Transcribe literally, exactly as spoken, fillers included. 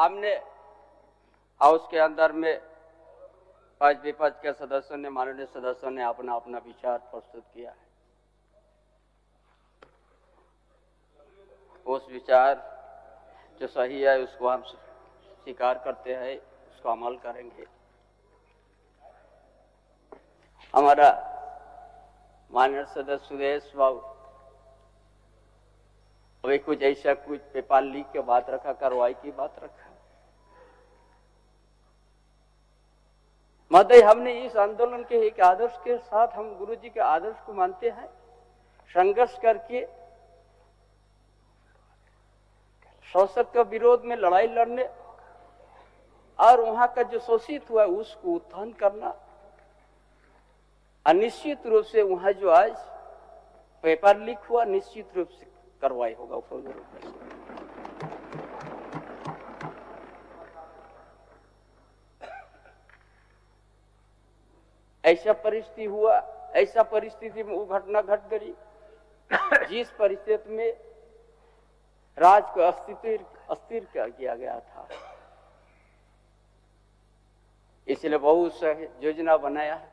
हमने हाउस के अंदर में पांच विपक्ष के सदस्यों ने माननीय सदस्यों ने अपना अपना विचार प्रस्तुत किया है। उस विचार जो सही है उसको हम स्वीकार करते हैं, उसको अमल करेंगे। हमारा माननीय सदस्य सुदेश बाबू अभी कुछ ऐसा कुछ पेपर लीक की बात रखा, कार्रवाई की बात रखा। मतलब हमने इस आंदोलन के एक आदर्श के साथ, हम गुरुजी के आदर्श को मानते हैं, संघर्ष करके शोषक के विरोध में लड़ाई लड़ने और वहां का जो शोषित हुआ उसको उत्थान करना। अनिश्चित रूप से वहां जो आज पेपर लीक हुआ, निश्चित रूप से कार्रवाई होगा। ऐसा परिस्थिति हुआ, ऐसा परिस्थिति में वो घटना घट गई जिस परिस्थिति में राज को अस्थिर अस्थिर किया गया था। इसलिए बहुत सा योजना बनाया है,